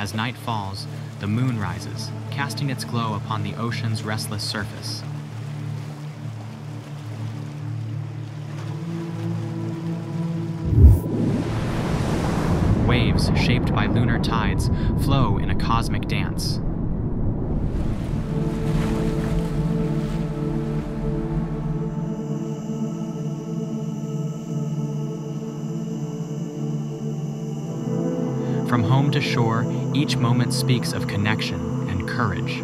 As night falls, the moon rises, casting its glow upon the ocean's restless surface. Waves shaped by lunar tides flow in a cosmic dance. From home to shore, each moment speaks of connection and courage.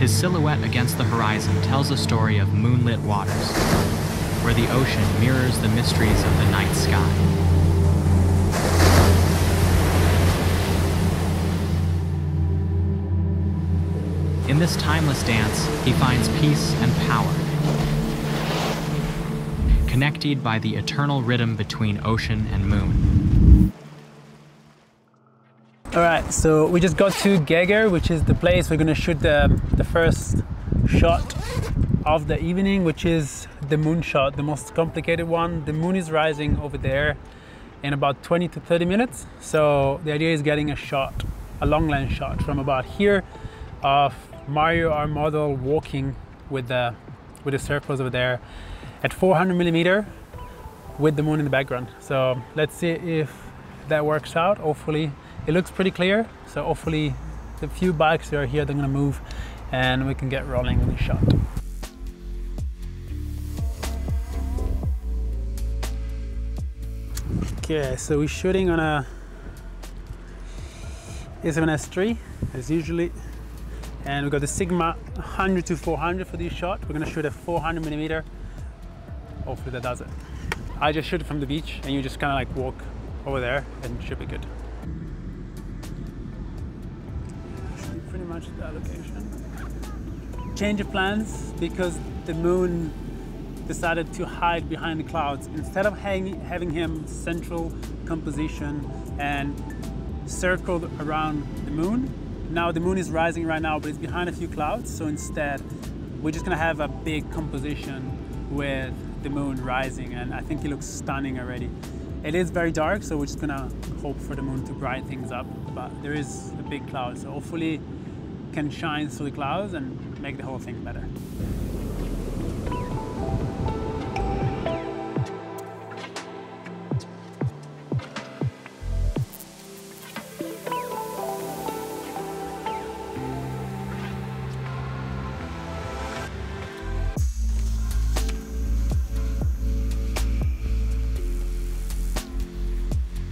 His silhouette against the horizon tells a story of moonlit waters, where the ocean mirrors the mysteries of the night sky. In this timeless dance, he finds peace and power, connected by the eternal rhythm between ocean and moon. Alright, so we just got to Geiger, which is the place we're going to shoot the first shot of the evening, which is the moon shot, the most complicated one. The moon is rising over there in about 20 to 30 minutes. So the idea is getting a shot, a long lens shot from about here of Mario, our model, walking with the surfboards over there at 400mm with the moon in the background. So let's see if that works out. Hopefully, it looks pretty clear. So hopefully the few bikes that are here, they're gonna move and we can get rolling with the shot. Okay, so we're shooting on a A7S III as usually. And we've got the Sigma 100-400 for this shot. We're gonna shoot at 400mm. Hopefully that does it. I just shoot it from the beach and you just kinda like walk over there and it should be good. Pretty much that location. Change of plans because the moon decided to hide behind the clouds. Instead of having him central composition and circled around the moon, now the moon is rising right now, but it's behind a few clouds. So instead, we're just gonna have a big composition with the moon rising, and I think it looks stunning already. It is very dark, so we're just gonna hope for the moon to brighten things up. But there is a big cloud, so hopefully it can shine through the clouds and make the whole thing better.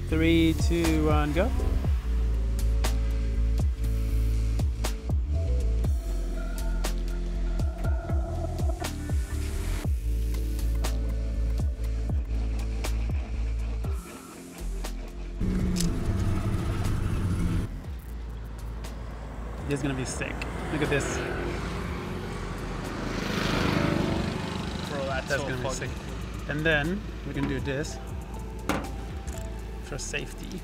Three, two, one, go. It's gonna be sick. Look at this. Bro, that's gonna be sick. And then we can do this for safety.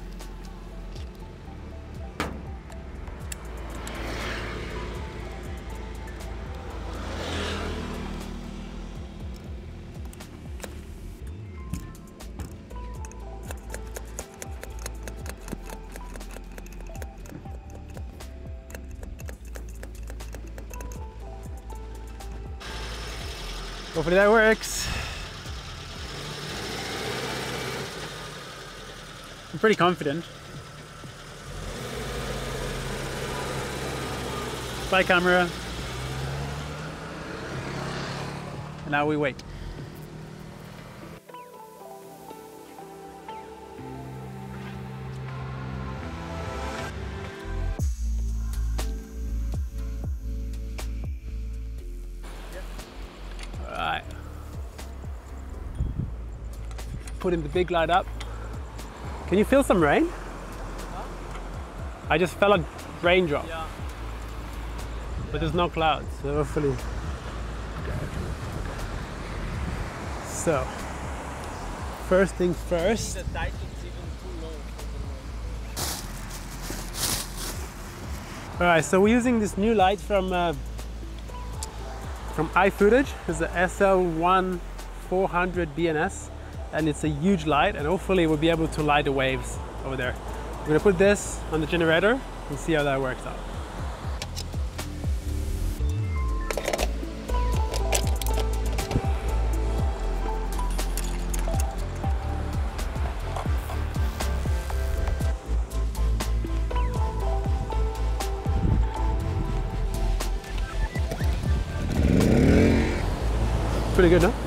Hopefully that works. I'm pretty confident. Bye, camera. And now we wait. All right. Putting the big light up. Can you feel some rain? Huh? I just felt a raindrop. Yeah. but there's no clouds, so hopefully. Okay. So, first thing first. Alright, so we're using this new light from iFootage. It's the A7S III and it's a huge light, and hopefully we'll be able to light the waves over there. I'm gonna put this on the generator and see how that works out. Pretty good, huh?